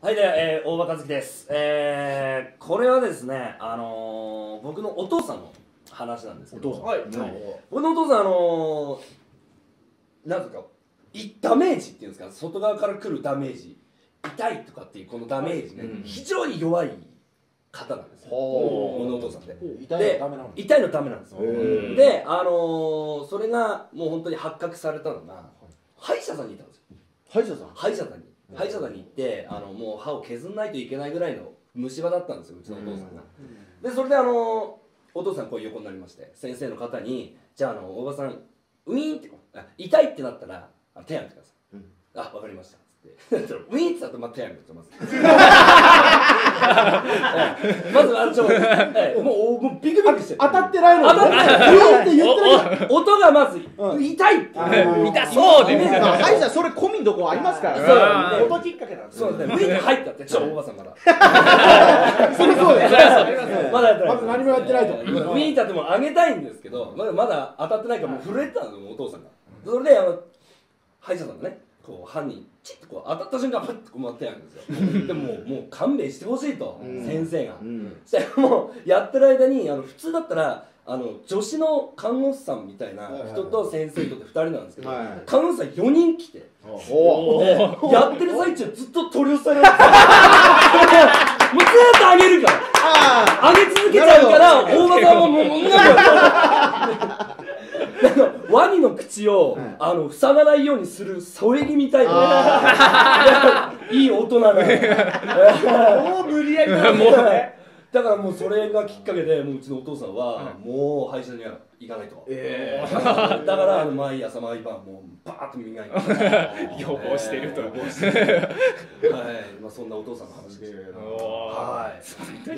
はい、では、大場一樹です。これはですね、僕のお父さんの話なんですけど、僕のお父さん、なんとか、ダメージっていうんですか、外側から来るダメージ、痛いとかっていうこのダメージね、非常に弱い方なんですよ、僕のお父さんで。痛いのダメなんですよ。で、それがもう本当に発覚されたのが、歯医者さんにいたんですよ。歯医者さんに行って、もう歯を削んないといけないぐらいの虫歯だったんですよ、うちのお父さんが。で、それでお父さんこう横になりまして、先生の方に、じゃあ、大場さん、ウィーンって、痛いってなったら、手を挙げてください。うん、あ、わかりました。ウィーンってなったら、まあ、手を挙げてます。まず、もうビクビクしてる。当たってないのに。当たってない。ウィーンって言ってない。音がまず、痛いって。痛そうで、みたいな。歯医者、それ込みどこありますから。そう。音きっかけなんです。そうですね。ウィーンって入ったって。そう、おばさんから。それそうです。まだやってない。まず何もやってないと。ウィーンっても上げたいんですけど、まだ当たってないから、もう震えてたんですよ、お父さんが。それで、歯医者さんがね。歯にチッとこう当たった瞬間パッとこう回ってやるんですよ。でもう勘弁してほしいと、先生が。そしてもうやってる間に、普通だったら女子の看護師さんみたいな人と先生とって2人なんですけど、看護師さん4人来て、やってる最中ずっと取り押さえられてもうずっと上げるから上げ続けちゃうから、大場さんはもうみんなで。ワニの口を塞がないようにする添え木みたいないい大人なの。もう無理やりだから、もうそれがきっかけで、もううちのお父さんはもう歯医者には行かないと。だから毎朝毎晩もうバーッと磨いて予防してると。はい、まあそんなお父さんの話です。はい。